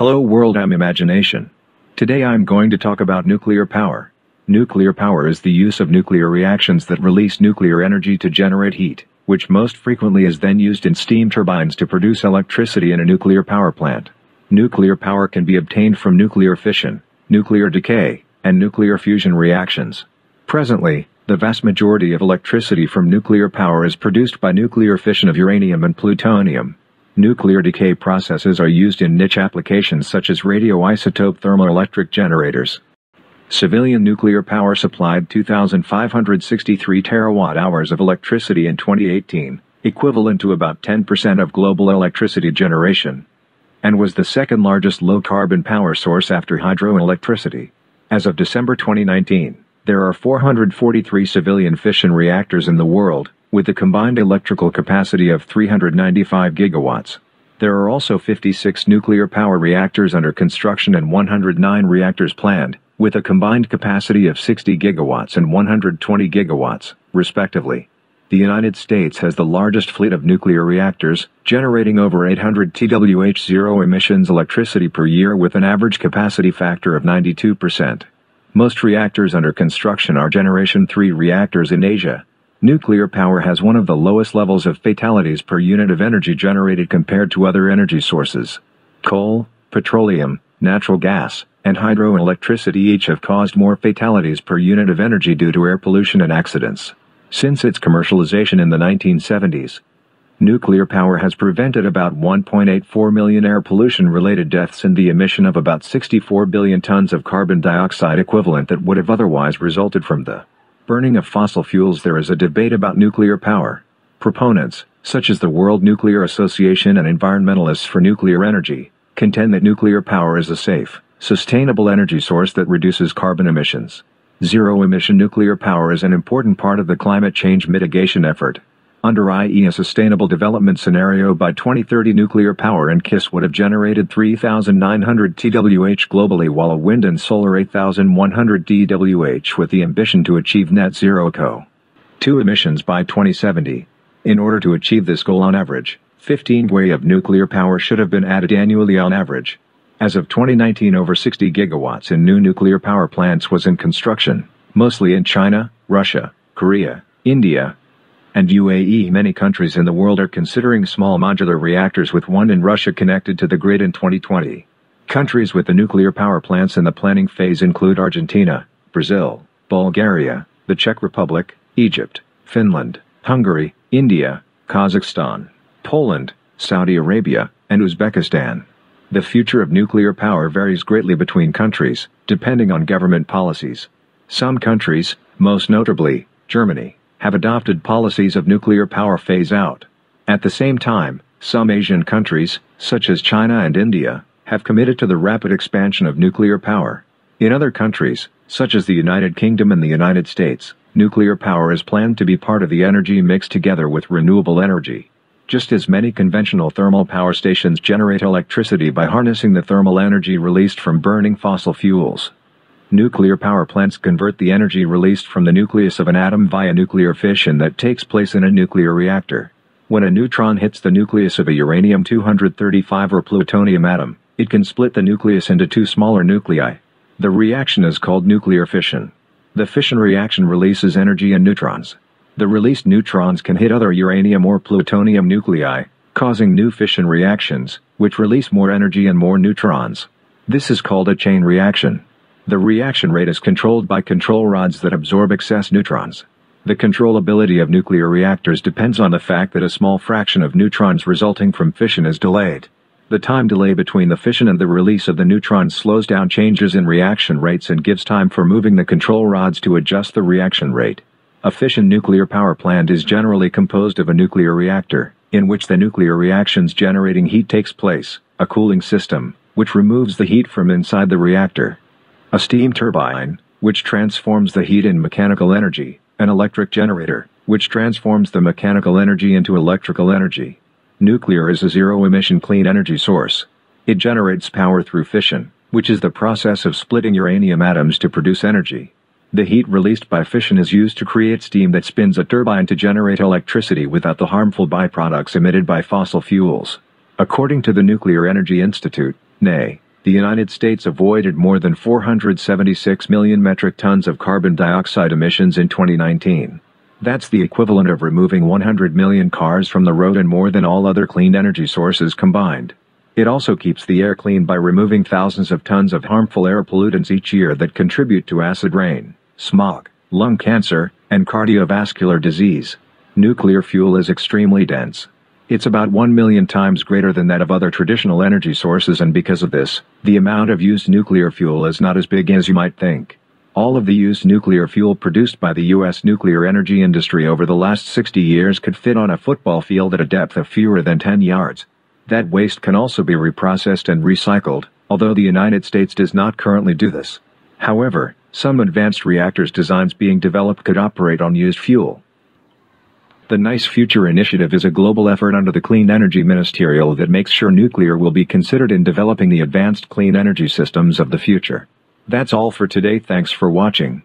Hello world, I'm Imagination. Today I'm going to talk about nuclear power. Nuclear power is the use of nuclear reactions that release nuclear energy to generate heat, which most frequently is then used in steam turbines to produce electricity in a nuclear power plant. Nuclear power can be obtained from nuclear fission, nuclear decay, and nuclear fusion reactions. Presently, the vast majority of electricity from nuclear power is produced by nuclear fission of uranium and plutonium. Nuclear decay processes are used in niche applications such as radioisotope thermoelectric generators. Civilian nuclear power supplied 2,563 terawatt-hours of electricity in 2018, equivalent to about 10% of global electricity generation, and was the second largest low-carbon power source after hydroelectricity. As of December 2019, there are 443 civilian fission reactors in the world, with a combined electrical capacity of 395 gigawatts. There are also 56 nuclear power reactors under construction and 109 reactors planned, with a combined capacity of 60 gigawatts and 120 gigawatts, respectively. The United States has the largest fleet of nuclear reactors, generating over 800 TWh zero-emissions electricity per year with an average capacity factor of 92%. Most reactors under construction are Generation 3 reactors in Asia. Nuclear power has one of the lowest levels of fatalities per unit of energy generated compared to other energy sources. Coal, petroleum, natural gas, and hydroelectricity each have caused more fatalities per unit of energy due to air pollution and accidents. Since its commercialization in the 1970s, nuclear power has prevented about 1.84 million air pollution-related deaths and the emission of about 64 billion tons of carbon dioxide equivalent that would have otherwise resulted from the burning of fossil fuels. There is a debate about nuclear power. Proponents, such as the World Nuclear Association and Environmentalists for Nuclear Energy, contend that nuclear power is a safe, sustainable energy source that reduces carbon emissions. Zero-emission nuclear power is an important part of the climate change mitigation effort. Under IEA Sustainable Development Scenario by 2030, nuclear power and KISS would have generated 3,900 TWh globally, while wind and solar 8,100 TWh, with the ambition to achieve net zero CO2 emissions by 2070. In order to achieve this goal, on average, 15 GW of nuclear power should have been added annually on average. As of 2019, over 60 gigawatts in new nuclear power plants was in construction, mostly in China, Russia, Korea, India, and UAE. Many countries in the world are considering small modular reactors, with one in Russia connected to the grid in 2020. Countries with the nuclear power plants in the planning phase include Argentina, Brazil, Bulgaria, the Czech Republic, Egypt, Finland, Hungary, India, Kazakhstan, Poland, Saudi Arabia, and Uzbekistan. The future of nuclear power varies greatly between countries, depending on government policies. Some countries, most notably Germany, have adopted policies of nuclear power phase-out. At the same time, some Asian countries, such as China and India, have committed to the rapid expansion of nuclear power. In other countries, such as the United Kingdom and the United States, nuclear power is planned to be part of the energy mix together with renewable energy. Just as many conventional thermal power stations generate electricity by harnessing the thermal energy released from burning fossil fuels, nuclear power plants convert the energy released from the nucleus of an atom via nuclear fission that takes place in a nuclear reactor. When a neutron hits the nucleus of a uranium-235 or plutonium atom, it can split the nucleus into two smaller nuclei. The reaction is called nuclear fission. The fission reaction releases energy and neutrons. The released neutrons can hit other uranium or plutonium nuclei, causing new fission reactions, which release more energy and more neutrons. This is called a chain reaction. The reaction rate is controlled by control rods that absorb excess neutrons. The controllability of nuclear reactors depends on the fact that a small fraction of neutrons resulting from fission is delayed. The time delay between the fission and the release of the neutrons slows down changes in reaction rates and gives time for moving the control rods to adjust the reaction rate. A fission nuclear power plant is generally composed of a nuclear reactor, in which the nuclear reactions generating heat takes place, a cooling system, which removes the heat from inside the reactor, a steam turbine, which transforms the heat in mechanical energy, an electric generator, which transforms the mechanical energy into electrical energy. Nuclear is a zero-emission clean energy source. It generates power through fission, which is the process of splitting uranium atoms to produce energy. The heat released by fission is used to create steam that spins a turbine to generate electricity without the harmful byproducts emitted by fossil fuels. According to the Nuclear Energy Institute, NICE, the United States avoided more than 476 million metric tons of carbon dioxide emissions in 2019. That's the equivalent of removing 100 million cars from the road and more than all other clean energy sources combined. It also keeps the air clean by removing thousands of tons of harmful air pollutants each year that contribute to acid rain, smog, lung cancer, and cardiovascular disease. Nuclear fuel is extremely dense. It's about 1 million times greater than that of other traditional energy sources, and because of this, the amount of used nuclear fuel is not as big as you might think. All of the used nuclear fuel produced by the U.S. nuclear energy industry over the last 60 years could fit on a football field at a depth of fewer than 10 yards. That waste can also be reprocessed and recycled, although the United States does not currently do this. However, some advanced reactors designs being developed could operate on used fuel. The NICE Future Initiative is a global effort under the Clean Energy Ministerial that makes sure nuclear will be considered in developing the advanced clean energy systems of the future. That's all for today. Thanks for watching.